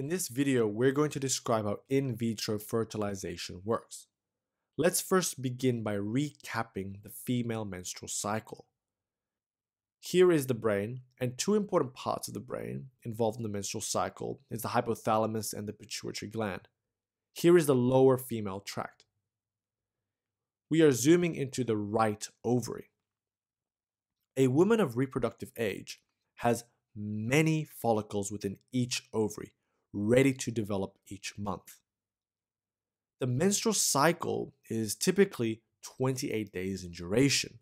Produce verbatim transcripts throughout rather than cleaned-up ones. In this video, we're going to describe how in vitro fertilization works. Let's first begin by recapping the female menstrual cycle. Here is the brain, and two important parts of the brain involved in the menstrual cycle is the hypothalamus and the pituitary gland. Here is the lower female tract. We are zooming into the right ovary. A woman of reproductive age has many follicles within each ovary, ready to develop each month. The menstrual cycle is typically twenty-eight days in duration.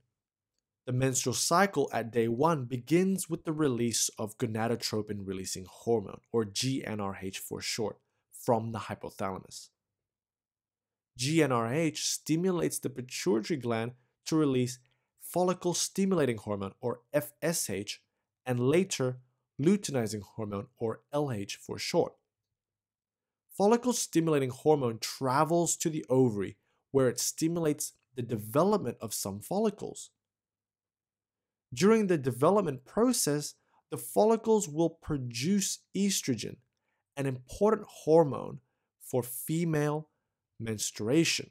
The menstrual cycle at day one begins with the release of gonadotropin-releasing hormone, or G N R H for short, from the hypothalamus. G N R H stimulates the pituitary gland to release follicle-stimulating hormone, or F S H, and later luteinizing hormone, or L H for short. Follicle-stimulating hormone travels to the ovary, where it stimulates the development of some follicles. During the development process, the follicles will produce estrogen, an important hormone for female menstruation.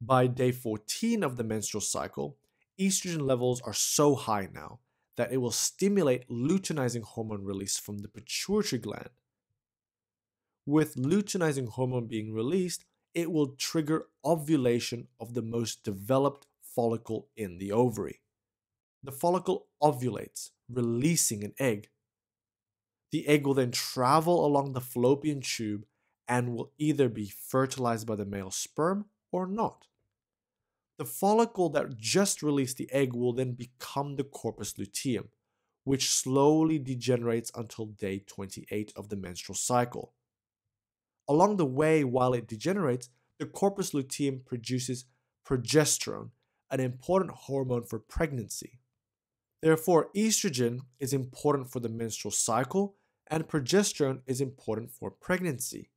By day fourteen of the menstrual cycle, estrogen levels are so high now that it will stimulate luteinizing hormone release from the pituitary gland. With luteinizing hormone being released, it will trigger ovulation of the most developed follicle in the ovary. The follicle ovulates, releasing an egg. The egg will then travel along the fallopian tube and will either be fertilized by the male sperm or not. The follicle that just released the egg will then become the corpus luteum, which slowly degenerates until day twenty-eight of the menstrual cycle. Along the way, while it degenerates, the corpus luteum produces progesterone, an important hormone for pregnancy. Therefore, estrogen is important for the menstrual cycle and progesterone is important for pregnancy.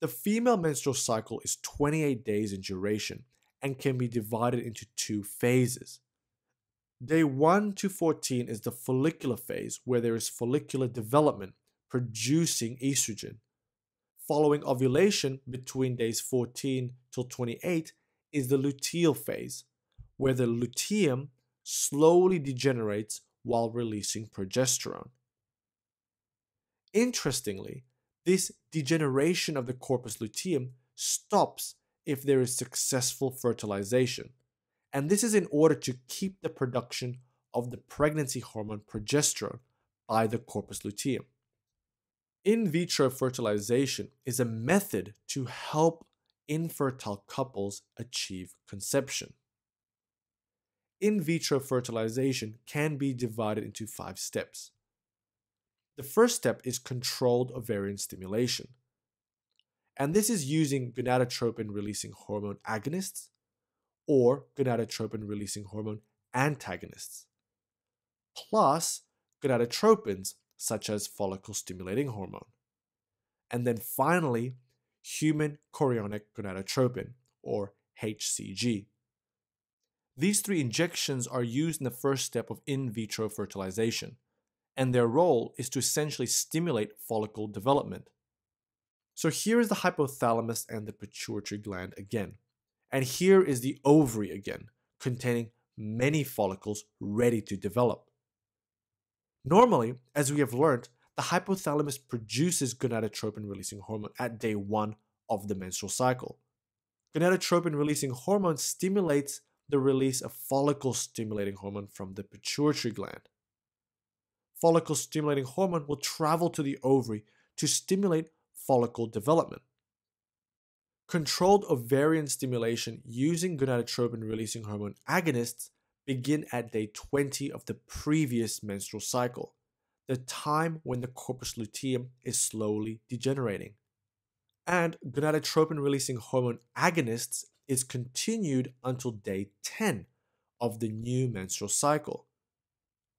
The female menstrual cycle is twenty-eight days in duration and can be divided into two phases. Day one to fourteen is the follicular phase, where there is follicular development producing estrogen. Following ovulation, between days fourteen till twenty-eight is the luteal phase, where the luteum slowly degenerates while releasing progesterone. Interestingly, this degeneration of the corpus luteum stops if there is successful fertilization, and this is in order to keep the production of the pregnancy hormone progesterone by the corpus luteum. In vitro fertilization is a method to help infertile couples achieve conception. In vitro fertilization can be divided into five steps. The first step is controlled ovarian stimulation, and this is using gonadotropin-releasing hormone agonists or gonadotropin-releasing hormone antagonists, plus gonadotropins such as follicle-stimulating hormone, and then finally human chorionic gonadotropin, or H C G. These three injections are used in the first step of in vitro fertilization, and their role is to essentially stimulate follicle development. So here is the hypothalamus and the pituitary gland again, and here is the ovary again, containing many follicles ready to develop. Normally, as we have learned, the hypothalamus produces gonadotropin-releasing hormone at day one of the menstrual cycle. Gonadotropin-releasing hormone stimulates the release of follicle-stimulating hormone from the pituitary gland. Follicle-stimulating hormone will travel to the ovary to stimulate follicle development. Controlled ovarian stimulation using gonadotropin-releasing hormone agonists begin at day twenty of the previous menstrual cycle, the time when the corpus luteum is slowly degenerating. And gonadotropin-releasing hormone agonists is continued until day ten of the new menstrual cycle.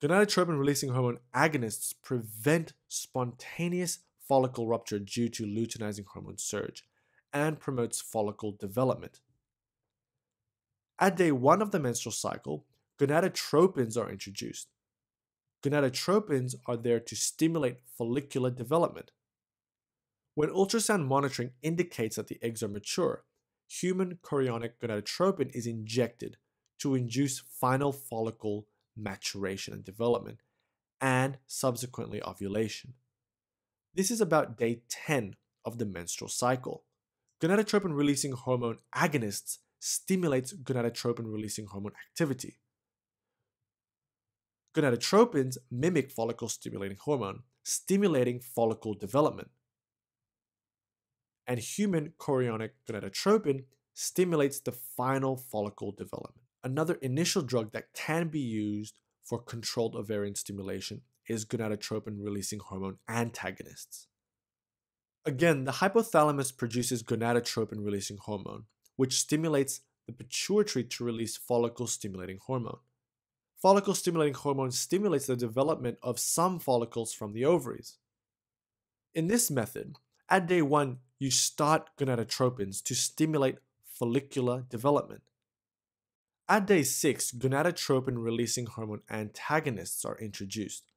Gonadotropin-releasing hormone agonists prevent spontaneous follicle rupture due to luteinizing hormone surge and promotes follicle development. At day one of the menstrual cycle, gonadotropins are introduced. Gonadotropins are there to stimulate follicular development, When ultrasound monitoring indicates that the eggs are mature, human chorionic gonadotropin is injected to induce final follicle maturation and development, and subsequently ovulation. This is about day ten of the menstrual cycle. Gonadotropin-releasing hormone agonists stimulates gonadotropin-releasing hormone activity. Gonadotropins mimic follicle-stimulating hormone, stimulating follicle development. And human chorionic gonadotropin stimulates the final follicle development. Another initial drug that can be used for controlled ovarian stimulation is gonadotropin-releasing hormone antagonists. Again, the hypothalamus produces gonadotropin-releasing hormone, which stimulates the pituitary to release follicle-stimulating hormone. Follicle-stimulating hormone stimulates the development of some follicles from the ovaries. In this method, at day one, you start gonadotropins to stimulate follicular development. At day six, gonadotropin-releasing hormone antagonists are introduced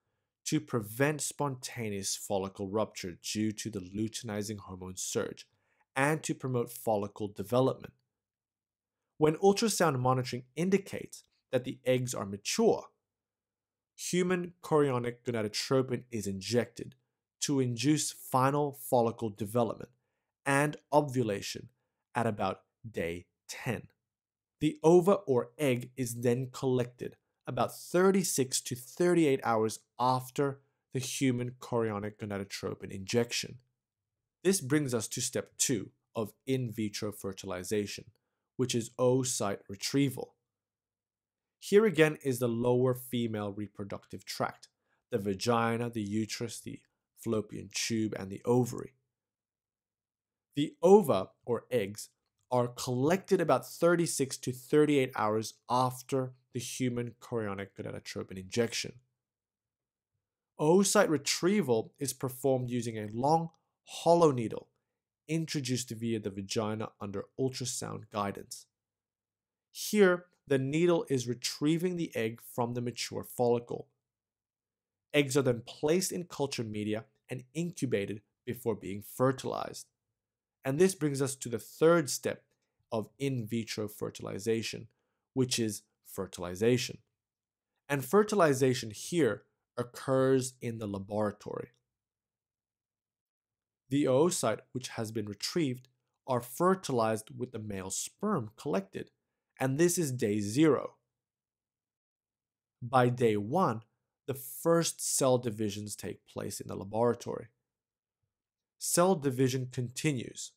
to prevent spontaneous follicle rupture due to the luteinizing hormone surge and to promote follicle development. When ultrasound monitoring indicates that the eggs are mature, human chorionic gonadotropin is injected to induce final follicle development and ovulation at about day ten. The ova or egg is then collected about thirty-six to thirty-eight hours after the human chorionic gonadotropin injection. This brings us to step two of in vitro fertilization, which is oocyte retrieval. Here again is the lower female reproductive tract, the vagina, the uterus, the fallopian tube, and the ovary. The ova or eggs are collected about thirty-six to thirty-eight hours after the human chorionic gonadotropin injection. Oocyte retrieval is performed using a long, hollow needle introduced via the vagina under ultrasound guidance. Here, the needle is retrieving the egg from the mature follicle. Eggs are then placed in culture media and incubated before being fertilized. And this brings us to the third step of in vitro fertilization, which is fertilization. And fertilization here occurs in the laboratory. The oocyte, which has been retrieved, are fertilized with the male sperm collected, and this is day zero. By day one, the first cell divisions take place in the laboratory. Cell division continues.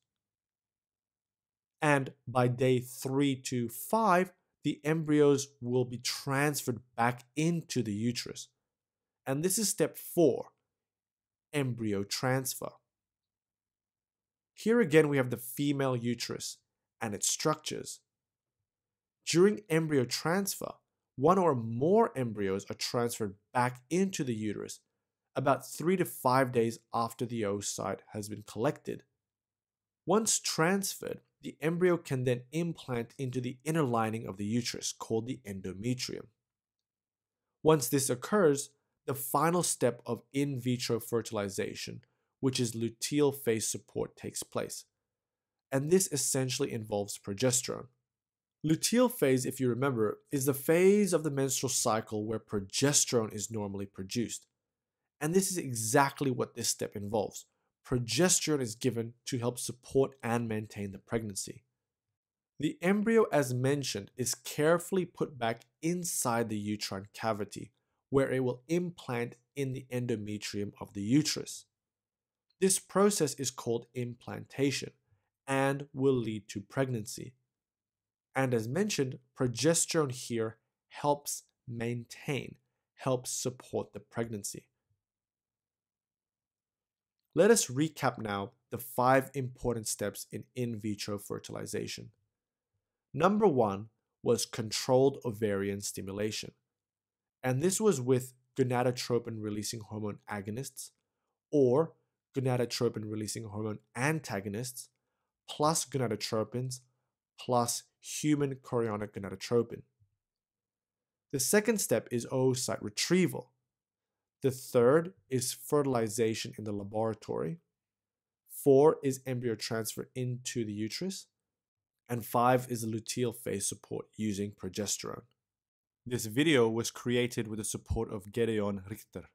And by day three to five, the embryos will be transferred back into the uterus. And this is step four, embryo transfer. Here again, we have the female uterus and its structures. During embryo transfer, one or more embryos are transferred back into the uterus about three to five days after the oocyte has been collected. Once transferred, the embryo can then implant into the inner lining of the uterus, called the endometrium. Once this occurs, the final step of in vitro fertilization, which is luteal phase support, takes place. And this essentially involves progesterone. Luteal phase, if you remember, is the phase of the menstrual cycle where progesterone is normally produced. And this is exactly what this step involves. Progesterone is given to help support and maintain the pregnancy. The embryo, as mentioned, is carefully put back inside the uterine cavity, where it will implant in the endometrium of the uterus. This process is called implantation and will lead to pregnancy. And as mentioned, progesterone here helps maintain, helps support the pregnancy. Let us recap now the five important steps in in vitro fertilization. Number one was controlled ovarian stimulation. And this was with gonadotropin-releasing hormone agonists or gonadotropin-releasing hormone antagonists plus gonadotropins plus human chorionic gonadotropin. The second step is oocyte retrieval. The third is fertilization in the laboratory. Four is embryo transfer into the uterus. And five is the luteal phase support using progesterone. This video was created with the support of Gedeon Richter.